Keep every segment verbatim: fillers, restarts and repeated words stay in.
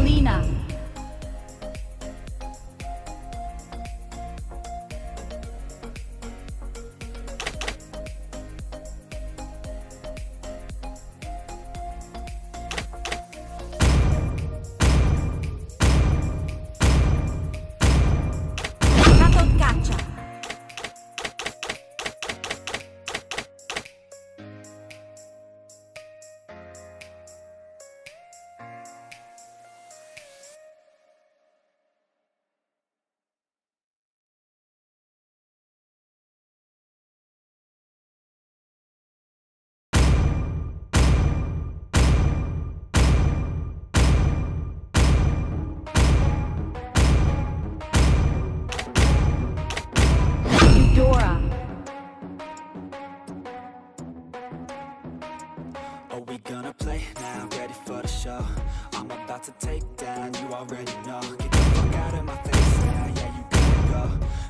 Alina. I'm about to take down, you already know. Get the fuck out of my face now, yeah, you gotta go.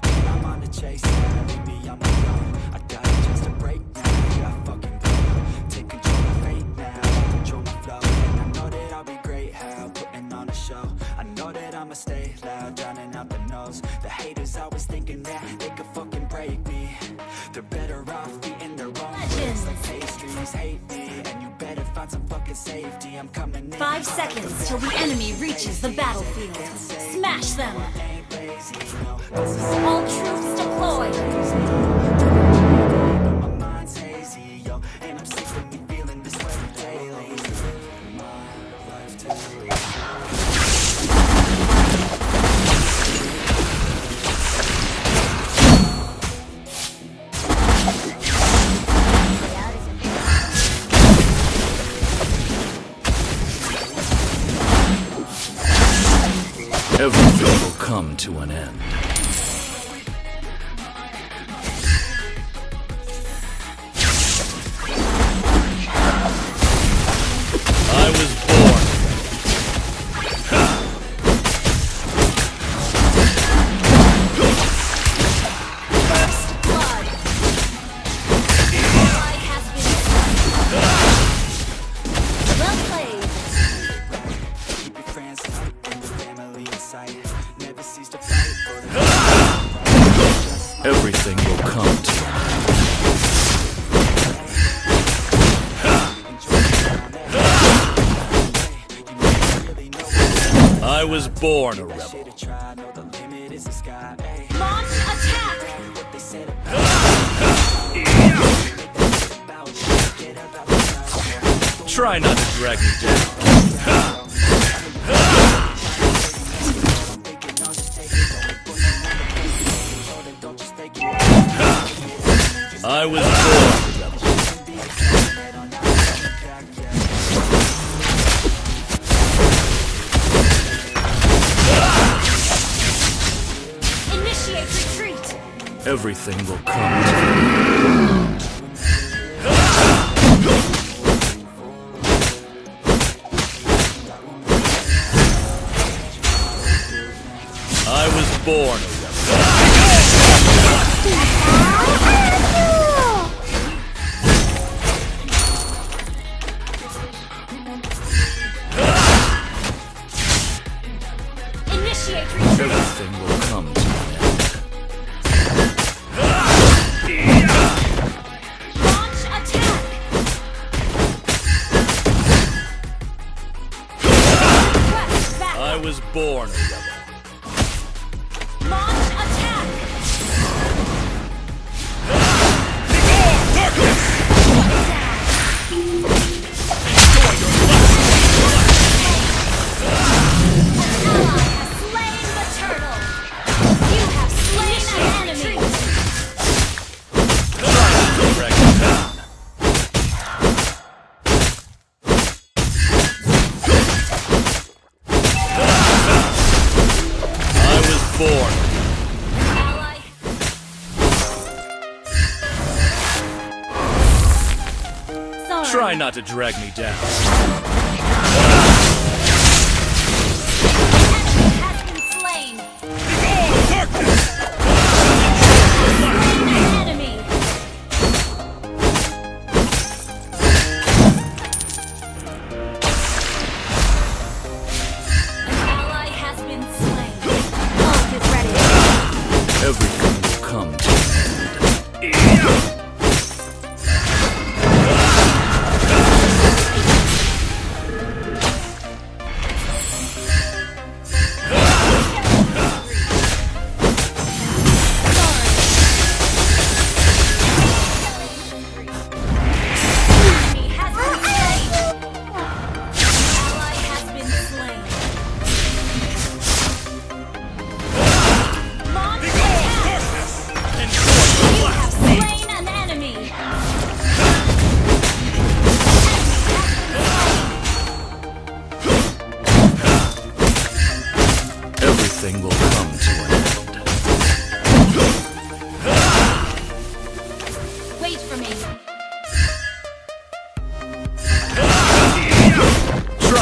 Man, I'm on the chase now, maybe I'm alone. I got a chance to break now, yeah, I fucking go. Take control of fate now, I control my flow. And I know that I'll be great, how, putting on a show. I know that I'ma stay loud, drowning out the nose. The haters always thinking that they could fucking break me. They're better off eating their own words like pastries, hate me. Some fucking safety. I'm coming in. Five seconds till the enemy reaches the battlefield. Smash them. All troops deployed. My mind's hazy, yo, and I'm sick of me feeling this way daily. My life takes me. Everything will come to an end. I was born. First blood. Ally has been slain. Well played. Keep your friends tight and your family in sight. Never cease to fight for the everything will come to you. I was born a rebel. Launch attack! What they said about try not to drag me down. I was born. Initiate retreat. Everything will come to you. I was born a rebel. Initiate retreat. Everything will come to an end. Launch attack. I was born a rebel. Try not to drag me down. An enemy has been slain. An enemy.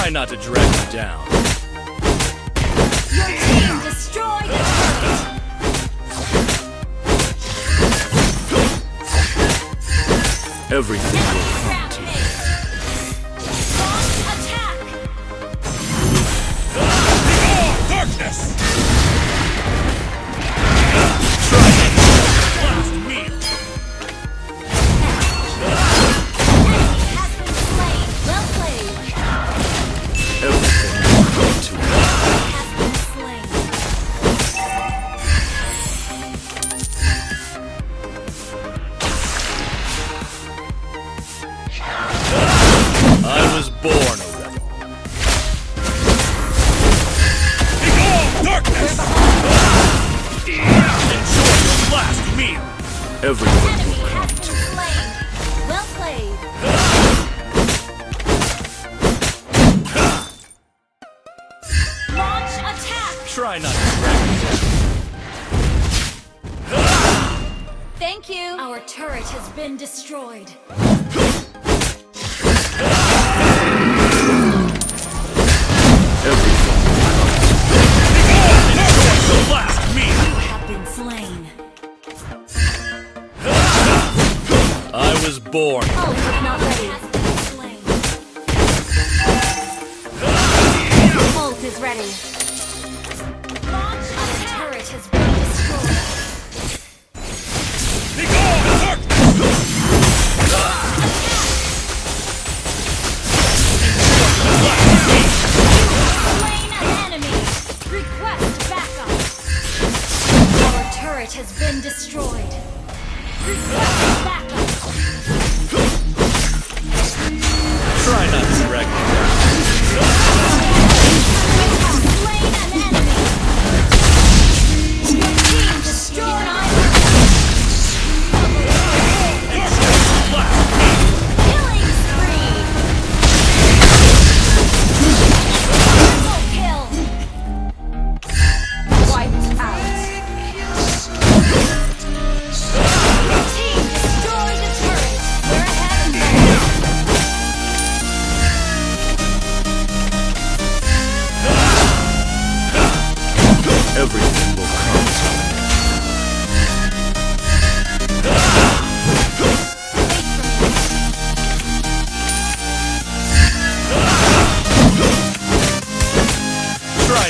Try not to drag me down. Your team destroyed a target. Everything will come to you. Darkness! Try not to drag me down. Thank you. Our turret has been destroyed. Everything. The last meal. You have been slain. I was born. Oh, I'm not ready. Bolt is ready. Try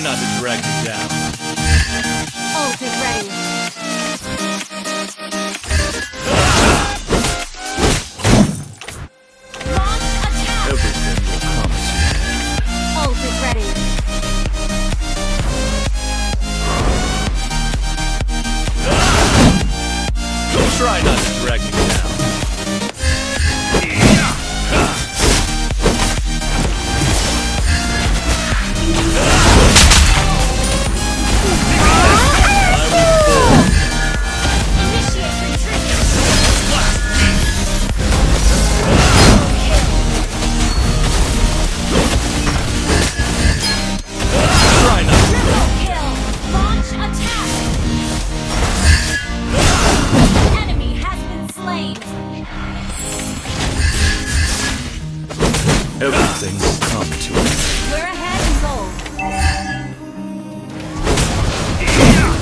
not to drag me down. Everything will come to us. We're ahead in gold. Be gone,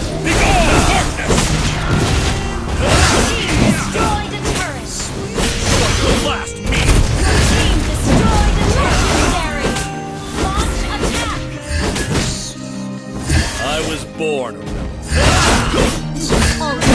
darkness! Your team destroyed a turret. Your last meal. Your team destroyed a legendary. Launch attack. I was born a rebel. All right.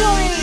victory!